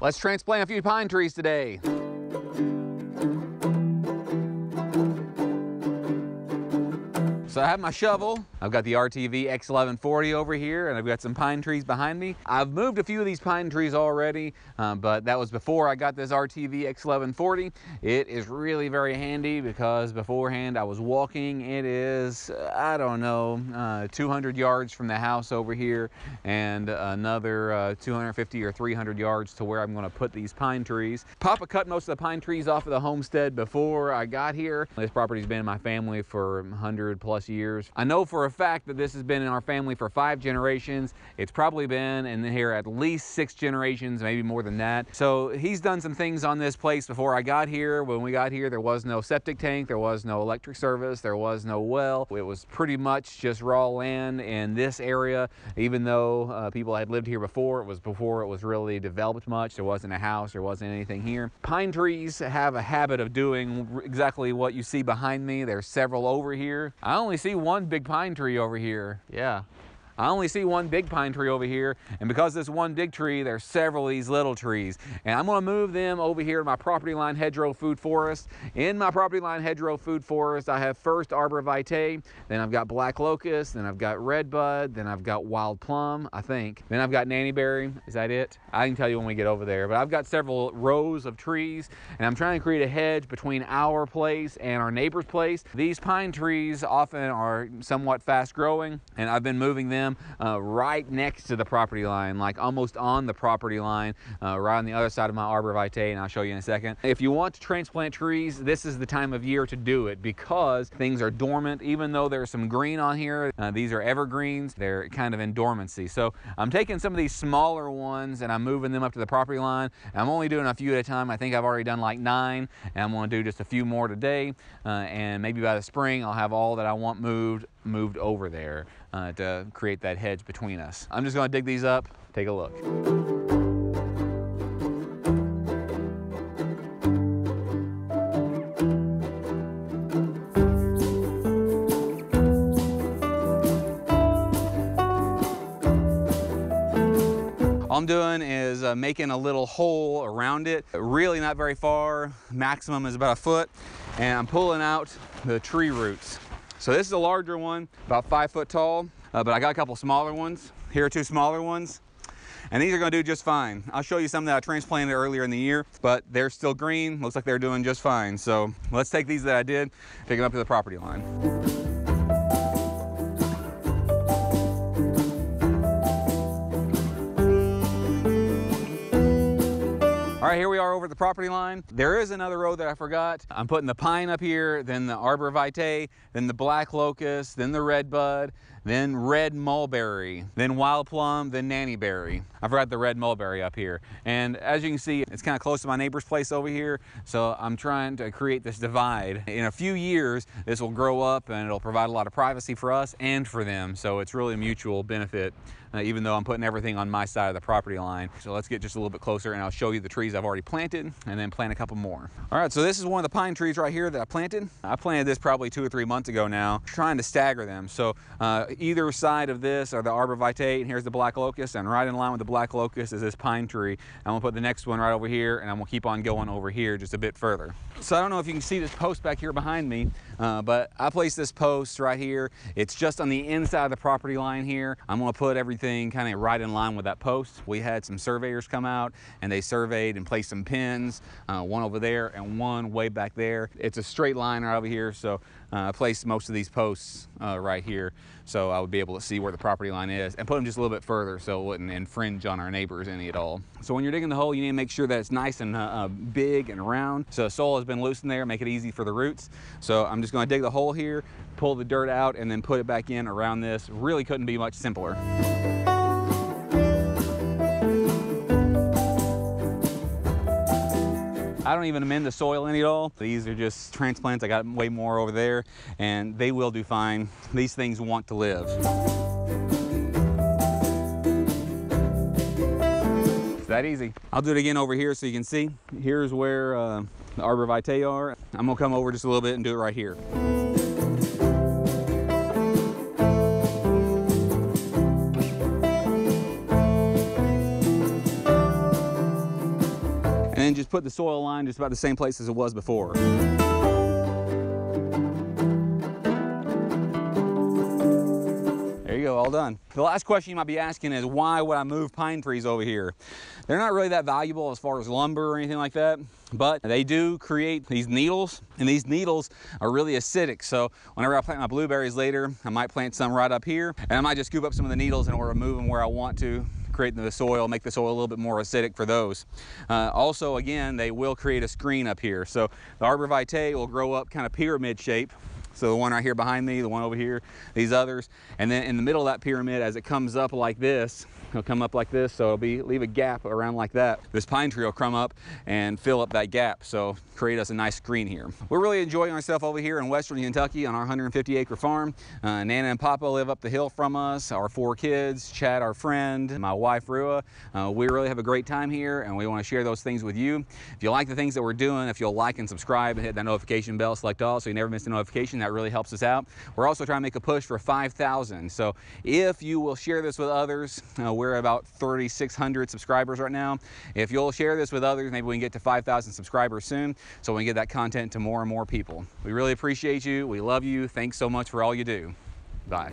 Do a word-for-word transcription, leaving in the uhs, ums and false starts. Let's transplant a few pine trees today. So I have my shovel, I've got the R T V X eleven forty over here, and I've got some pine trees behind me. I've moved a few of these pine trees already, um, but that was before I got this R T V X eleven forty. It is really very handy because beforehand I was walking. It is, I don't know, uh, two hundred yards from the house over here, and another uh, two hundred fifty or three hundred yards to where I'm gonna put these pine trees. Papa cut most of the pine trees off of the homestead before I got here. This property's been in my family for one hundred plus years. I know for a fact that this has been in our family for five generations. It's probably been in here at least six generations, maybe more than that. So he's done some things on this place before I got here. When we got here, there was no septic tank, there was no electric service, there was no well. It was pretty much just raw land in this area. Even though uh, people had lived here before, it was before it was really developed much. There wasn't a house, there wasn't anything here. Pine trees have a habit of doing exactly what you see behind me. There's several over here. I only see one big pine tree over here. Yeah. I only see one big pine tree over here, and because this one big tree, there's several of these little trees. And I'm gonna move them over here to my property line hedgerow food forest. In my property line hedgerow food forest, I have first arborvitae, then I've got black locust, then I've got redbud, then I've got wild plum, I think. Then I've got nannyberry, is that it? I can tell you when we get over there, but I've got several rows of trees, and I'm trying to create a hedge between our place and our neighbor's place. These pine trees often are somewhat fast growing, and I've been moving them Uh, right next to the property line, like almost on the property line, uh, right on the other side of my arborvitae, and I'll show you in a second. If you want to transplant trees, this is the time of year to do it because things are dormant. Even though there's some green on here, uh, these are evergreens, they're kind of in dormancy. So I'm taking some of these smaller ones and I'm moving them up to the property line. I'm only doing a few at a time. I think I've already done like nine, and I'm going to do just a few more today, uh, and maybe by the spring I'll have all that I want moved moved over there uh, to create that hedge between us. I'm just gonna dig these up, take a look. All I'm doing is uh, making a little hole around it, really not very far. Maximum is about a foot, and I'm pulling out the tree roots. So this is a larger one, about five foot tall, uh, but I got a couple smaller ones. Here are two smaller ones, and these are gonna do just fine. I'll show you some that I transplanted earlier in the year, but they're still green. Looks like they're doing just fine. So let's take these that I did, take them up to the property line. All right, here we are over at the property line. There is another row that I forgot. I'm putting the pine up here, then the arborvitae, then the black locust, then the redbud, then red mulberry, then wild plum, then nannyberry. I forgot the red mulberry up here. And as you can see, it's kind of close to my neighbor's place over here, so I'm trying to create this divide. In a few years, this will grow up and it'll provide a lot of privacy for us and for them, so it's really a mutual benefit, uh, even though I'm putting everything on my side of the property line. So let's get just a little bit closer and I'll show you the trees I've already planted and then plant a couple more. All right, so this is one of the pine trees right here that I planted. I planted this probably two or three months ago now, trying to stagger them. So uh, either side of this are the arborvitae, and here's the black locust, and right in line with the black locust is this pine tree. I'm gonna put the next one right over here, and I'm gonna keep on going over here just a bit further. So I don't know if you can see this post back here behind me, uh, but I placed this post right here. It's just on the inside of the property line here. I'm gonna put everything kind of right in line with that post. We had some surveyors come out, and they surveyed and placed some pins, uh, one over there and one way back there. It's a straight line right over here, so uh, I placed most of these posts uh, right here, so I would be able to see where the property line is and put them just a little bit further so it wouldn't infringe on our neighbors any at all. So when you're digging the hole, you need to make sure that it's nice and uh, big and round. So the soil has been loosened there, make it easy for the roots. So I'm just gonna dig the hole here, pull the dirt out, and then put it back in around this. Really couldn't be much simpler. I don't even amend the soil any at all. These are just transplants. I got way more over there, and they will do fine. These things want to live. That easy. I'll do it again over here so you can see. Here's where uh, the arborvitae are. I'm gonna come over just a little bit and do it right here. then just put the soil line just about the same place as it was before. There you go, all done. The last question you might be asking is, why would I move pine trees over here? They're not really that valuable as far as lumber or anything like that, but they do create these needles, and these needles are really acidic. So whenever I plant my blueberries later, I might plant some right up here, and I might just scoop up some of the needles in order to move them where I want to, create the soil, make the soil a little bit more acidic for those. Uh, also, again, they will create a screen up here. So the arborvitae will grow up kind of pyramid shape. So the one right here behind me, the one over here, these others. And then in the middle of that pyramid, as it comes up like this, it'll come up like this. So it'll be, leave a gap around like that. This pine tree will come up and fill up that gap. So create us a nice screen here. We're really enjoying ourselves over here in Western Kentucky on our one hundred fifty acre farm. Uh, Nana and Papa live up the hill from us, our four kids, Chad, our friend, my wife, Rua. Uh, we really have a great time here, and we want to share those things with you. If you like the things that we're doing, if you'll like and subscribe and hit that notification bell, select all, so you never miss a notification, that really helps us out. We're also trying to make a push for five thousand. So if you will share this with others, uh, we're about thirty-six hundred subscribers right now. If you'll share this with others, maybe we can get to five thousand subscribers soon, so we can get that content to more and more people. We really appreciate you. We love you. Thanks so much for all you do. Bye.